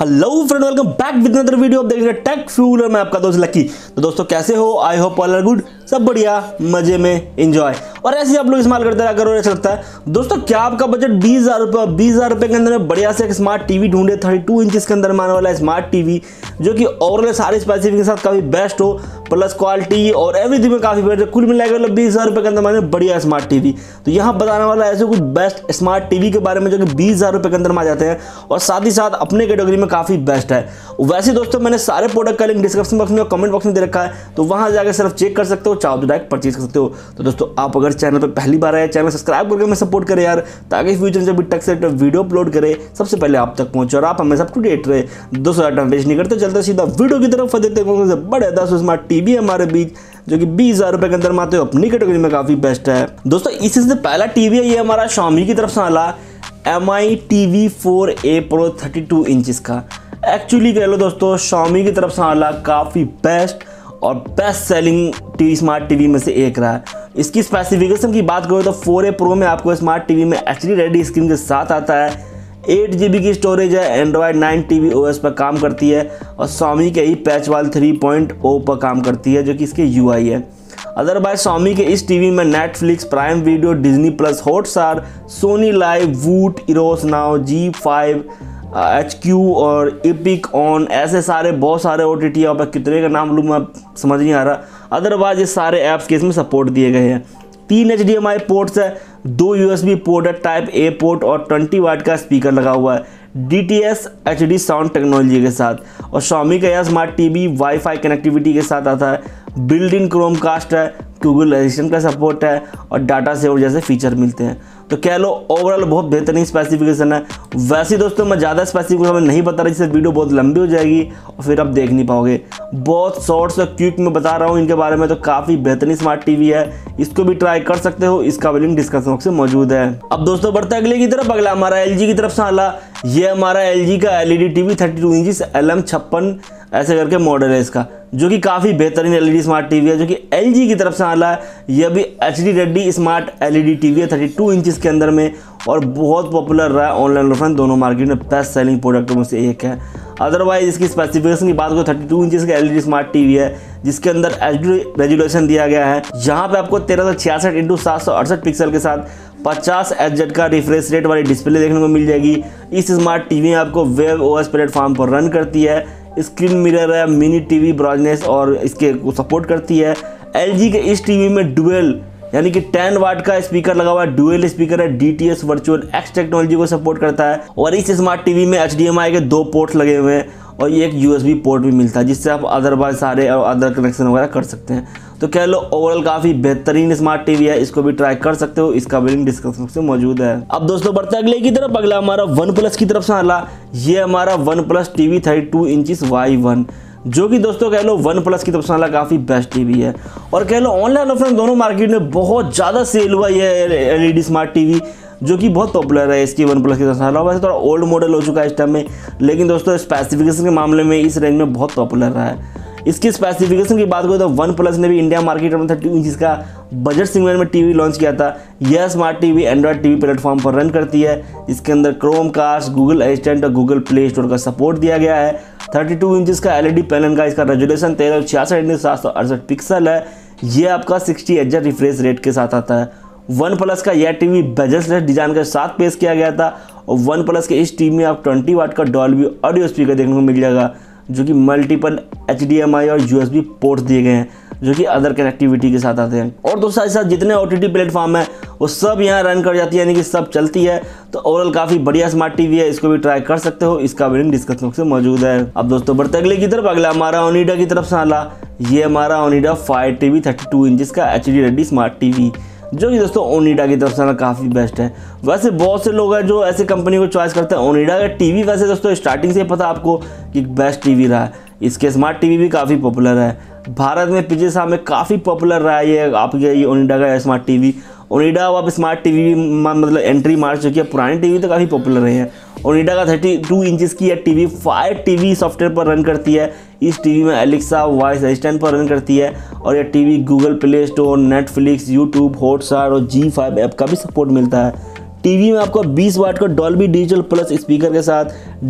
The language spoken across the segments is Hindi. Hello friend, welcome back with another video. आप देख रहे हैं टेक फ्यूल और मैं आपका दोस्त लकी। तो दोस्तों कैसे हो? I hope all are good, सब बढ़िया, मजे में, एंजॉय। और ऐसे ही आप लोग इस्तेमाल करते रहा करो, ऐसा लगता है। दोस्तों क्या आपका बजट 20,000 रुपये के अंदर में बढ़िया से एक स्मार्ट टीवी ढूंढे 32 इंचेस के अंदर माने वाला स्मार्ट टीवी जो कि ओवरऑल सारे स्पेसिफिक के साथ काफ़ी बेस्ट हो, प्लस क्वालिटी और एवरीथिंग में काफ़ी बेस्ट। कुल मिलाकर मतलब 20,000 रुपये के अंदर माने बढ़िया स्मार्ट टीवी। तो यहाँ बताने वाला ऐसे कुछ बेस्ट स्मार्ट टीवी के बारे में जो कि 20,000 रुपये के अंदर में आ जाते हैं और साथ ही साथ अपने कैटेगरी में काफ़ी बेस्ट है। वैसे दोस्तों मैंने सारे प्रोडक्ट का लिंक डिस्क्रिप्शन बॉक्स में और कमेंट बॉक्स में दे रखा है, तो वहाँ जाकर सिर्फ चेक कर सकते हो, चाहो तो डायरेक्ट परचेज कर सकते हो। तो दोस्तों आप अगर चैनल पर पहली बार आए, चैनल सब्सक्राइब करके हमें सपोर्ट करें यार, ताकि फ्यूचर में जब भी टेक से वीडियो अपलोड करें सबसे पहले आप तक पहुँचे और आप हमें सब अपडेट रहे। दोस्तों टाइम वेस्ट नहीं करते, चलते सीधा वीडियो की तरफ। देते हैं बड़े 10 स्मार्ट टीवी हमारे बीच जो कि 20,000 रुपये के अंदर में आते हो, अपनी कैटेगरी में काफ़ी बेस्ट है। दोस्तों इसी से पहला टीवी है, ये हमारा Xiaomi की तरफ से आला Mi TV 4A Pro 32 inches का। एक्चुअली कह लो दोस्तों Xiaomi की तरफ से आला काफ़ी बेस्ट और best selling TV smart TV में से एक रहा है। इसकी स्पेसिफिकेशन की बात करो तो 4A Pro में आपको स्मार्ट टीवी में HD स्क्रीन के साथ आता है, 8GB की स्टोरेज है, एंड्रॉयड 9TV OS पर काम करती है और Xiaomi के ही पैच वाल 3.0 पर काम करती है जो कि इसके UI है। अदरवाइज Xiaomi के इस टीवी में Netflix, prime video, Disney plus, Hotstar, Sony Liv, Voot, Eros Now, ZEE5 HQ और एपिक ऑन, ऐसे सारे बहुत सारे OTT यहाँ पर, कितने का नाम लूँ मैं समझ नहीं आ रहा। अदरवाइज ये सारे ऐप्स के इसमें सपोर्ट दिए गए हैं। 3 HDMI पोर्ट्स है, 2 USB पोर्ट है, टाइप A पोर्ट और 20 वाट का स्पीकर लगा हुआ है DTS HD साउंड टेक्नोलॉजी के साथ। और Xiaomi का यह स्मार्ट टीवी वाईफाई कनेक्टिविटी के साथ आता है, बिल्ट इन क्रोमकास्ट है, गूगल असिस्टेंट का सपोर्ट है और डाटा सेवर जैसे फीचर मिलते हैं। तो कह लो ओवरऑल बहुत बेहतरीन स्पेसिफिकेशन है। वैसे दोस्तों मैं ज़्यादा स्पेसिफिकेशन में नहीं बता रहा, जिससे वीडियो बहुत लंबी हो जाएगी और फिर आप देख नहीं पाओगे। बहुत शॉर्ट्स और क्विक में बता रहा हूँ इनके बारे में। तो काफ़ी बेहतरीन स्मार्ट टीवी है, इसको भी ट्राई कर सकते हो, इसका भी लिंक डिस्क्रिप्शन बॉक्स में मौजूद है। अब दोस्तों बढ़ते अगले की तरफ। अगला हमारा LG की तरफ से आला, ये हमारा LG का LED TV 32 इंच LM56 ऐसे करके मॉडल है इसका, जो कि काफ़ी बेहतरीन LED स्मार्ट टीवी है जो कि LG की तरफ से आला है। यह भी HD स्मार्ट LED टीवी है 32 इंचेस के अंदर में और बहुत पॉपुलर रहा है ऑनलाइन ऑफलाइन दोनों मार्केट में, बेस्ट सेलिंग प्रोडक्टों में से एक है। अदरवाइज इसकी स्पेसिफिकेशन की बात करो 32 इंचेस का LED स्मार्ट टीवी है जिसके अंदर HD रेजुलेशन दिया गया है, जहाँ पे आपको 1366x768 पिक्सल के साथ 50Hz का रिफ्रेश रेट वाली डिस्प्ले देखने को मिल जाएगी। इस स्मार्ट टीवी आपको WebOS प्लेटफॉर्म पर रन करती है, स्क्रीन मिरर है, मिनी टीवी ब्राइटनेस और इसके को सपोर्ट करती है। LG के इस टीवी में डुअल यानी कि 10 वाट का स्पीकर लगा हुआ है, डुअल स्पीकर है, DTS वर्चुअल X टेक्नोलॉजी को सपोर्ट करता है और इस स्मार्ट टीवी में HDMI के 2 पोर्ट लगे हुए हैं और ये एक USB पोर्ट भी मिलता है, जिससे आप अदरवाइज सारे और अदर कनेक्शन वगैरह कर सकते हैं। तो कह लो ओवरऑल काफ़ी बेहतरीन स्मार्ट टीवी है, इसको भी ट्राई कर सकते हो, इसका भी लिंक डिस्क्रिप्शन में मौजूद है। अब दोस्तों बढ़ते अगले की तरफ। अगला हमारा OnePlus की तरफ से आला, ये हमारा OnePlus TV 32HIF जो कि दोस्तों कह लो OnePlus की तरफ से आला काफ़ी बेस्ट टीवी है और कह लो ऑनलाइन ऑफलाइन दोनों मार्केट में बहुत ज़्यादा सेल हुआ ये LED स्मार्ट टीवी जो कि बहुत पॉपुलर है। इसकी OnePlus की तरफ से आला वैसे थोड़ा ओल्ड मॉडल हो चुका है इस टाइम में, लेकिन दोस्तों स्पेसिफिकेशन के मामले में इस रेंज में बहुत पॉपुलर रहा है। इसकी स्पेसिफिकेशन की बात करें तो OnePlus ने भी इंडिया मार्केट में 32 इंच का बजट सेगमेंट में टीवी लॉन्च किया था। यह smart TV Android TV platform पर रन करती है, इसके अंदर क्रोमकास्ट, गूगल असिस्टेंट और गूगल प्ले स्टोर का सपोर्ट दिया गया है। 32 इंच का LED पैनल का इसका रेजुलेशन 1366x768 पिक्सल है, यह आपका 60Hz रिफ्रेश रेट के साथ आता है। OnePlus का यह टीवी बजटलेस डिज़ाइन के साथ पेश किया गया था और OnePlus के इस टीवी में आप 20 वाट का डॉल्बी ऑडियो स्पीकर देखने को मिल जाएगा जो कि मल्टीपल HDMI और USB पोर्ट्स दिए गए हैं जो कि अदर कनेक्टिविटी के साथ आते हैं। और दोस्तों साथ जितने OTT प्लेटफॉर्म है वो सब यहाँ रन कर जाती है, यानी कि सब चलती है। तो ओवरऑल काफ़ी बढ़िया स्मार्ट टीवी है, इसको भी ट्राई कर सकते हो, इसका भी लिंक डिस्क्रिप्शन बॉक्स में मौजूद है। अब दोस्तों बढ़ते अगले की तरफ। अगला हमारा Onida की तरफ से आला, ये हमारा Onida Fire TV 32 इंच का HD स्मार्ट टीवी जो कि दोस्तों Onida की तरफ से काफ़ी बेस्ट है। वैसे बहुत से लोग हैं जो ऐसे कंपनी को चॉइस करते हैं। Onida का टीवी वैसे दोस्तों स्टार्टिंग से पता आपको कि बेस्ट टीवी रहा है, इसके स्मार्ट टीवी भी काफ़ी पॉपुलर है भारत में, पिछले साल में काफ़ी पॉपुलर रहा है ये आपके ये Onida का स्मार्ट टीवी। Onida अब स्मार्ट टीवी मतलब एंट्री मार चुकी है, पुरानी टीवी तो काफ़ी पॉपुलर रही है। Onida का 32 इंचेस की यह टीवी फायर टीवी सॉफ्टवेयर पर रन करती है। इस टीवी में एलेक्सा वॉइस असिस्टेंट पर रन करती है और यह TV Google Play Store, Netflix, YouTube, Hotstar और ZEE5 ऐप का भी सपोर्ट मिलता है। टीवी में आपको 20 वाट का डॉल्बी डिजिटल प्लस स्पीकर के साथ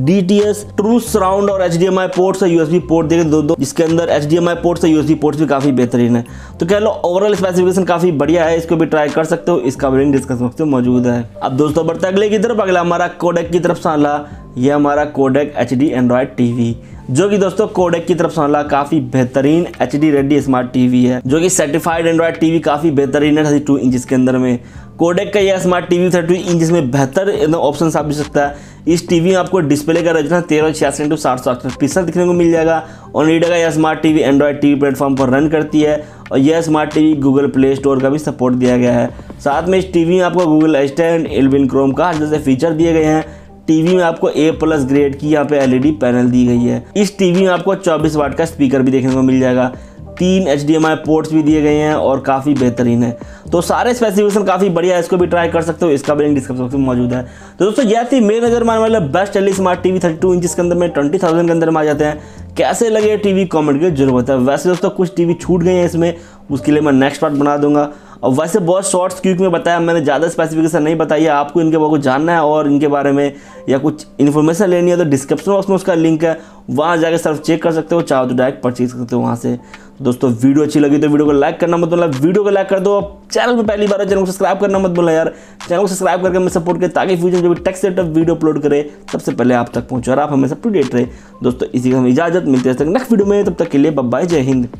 DTS ट्रू सराउंड और HDMI पोर्ट्स और USB पोर्ट देंगे दो, जिसके अंदर HDMI पोर्ट्स और USB पोर्ट्स भी काफी बेहतरीन है। तो कह लो ओवरऑल स्पेसिफिकेशन काफी बढ़िया है, इसको भी ट्राई कर सकते हो, इसका लिंक डिस्क्रिप्शन में मौजूद है। अब दोस्तों बढ़ते अगले की तरफ, अगला हमारा कोडेक की तरफ साला, यह हमारा कोडेक HD एंड्रॉयड टीवी, जो कि दोस्तों कोडेक की तरफ से वाला काफी बेहतरीन HD रेडी स्मार्ट टीवी है, जो कि सर्टिफाइड एंड्रॉयड टीवी काफी बेहतरीन है 32 इंच के अंदर में। कोडेक का यह स्मार्ट टीवी 32 इंच में बेहतर ऑप्शन आप भी सकता है। इस टीवी में आपको डिस्प्ले का रेजोल्यूशन 1386x768 पिक्सल दिखने को मिल जाएगा। ओनिडा का यह smart TV Android TV platform पर रन करती है और यह smart TV Google Play Store का भी सपोर्ट दिया गया है। साथ में इस टीवी में आपको गूगल असिस्टेंट, एल्विन क्रोम का जैसे फीचर दिए गए हैं। टीवी में आपको A+ ग्रेड की यहाँ पे LED पैनल दी गई है। इस टीवी में आपको 24 वाट का स्पीकर भी देखने को मिल जाएगा। 3 HDMI पोर्ट्स भी दिए गए हैं और काफ़ी बेहतरीन है। तो सारे स्पेसिफिकेशन काफ़ी बढ़िया है, इसको भी ट्राई कर सकते हो, इसका भी लिंक डिस्क्रिप्शन बॉक्स में मौजूद है। तो दोस्तों यह थी मेरी नज़र मानने वाला best LE smart TV 32 inch के अंदर में 20,000 के अंदर में आ जाते हैं। कैसे लगे टीवी कमेंट की जरूरत है। वैसे दोस्तों कुछ टीवी छूट गए हैं इसमें, उसके लिए मैं नेक्स्ट पार्ट बना दूंगा। और वैसे बहुत शॉर्ट्स क्विक में बताया मैंने, ज़्यादा स्पेसिफिकेशन नहीं बताई है। आपको इनके बारे में जानना है और इनके बारे में या कुछ इन्फॉर्मेशन लेनी है तो डिस्क्रिप्शन बॉक्स में उसका लिंक है, वहाँ जाकर सर्फ चेक कर सकते हो। चाहो तो डायरेक्ट परचेज कर सकते हो वहाँ से। दोस्तों वीडियो अच्छी लगी तो वीडियो को लाइक करना मत भूलना, वीडियो को लाइक कर दो। चैनल पर पहली बार चैनल को सब्सक्राइब करना मत भूलना यार, चैनल को सब्सक्राइब करके मैं सपोर्ट करें ताकि फ्यूचर जो भी टेक सेटअप वीडियो अपलोड करे सबसे पहले आप तक पहुँचे और आप हमेशा अपडेट रहे। दोस्तों इसी का हमें इजाजत मिलती है नेक्स्ट वीडियो में, तब तक के लिए बाय बाय, जय हिंद।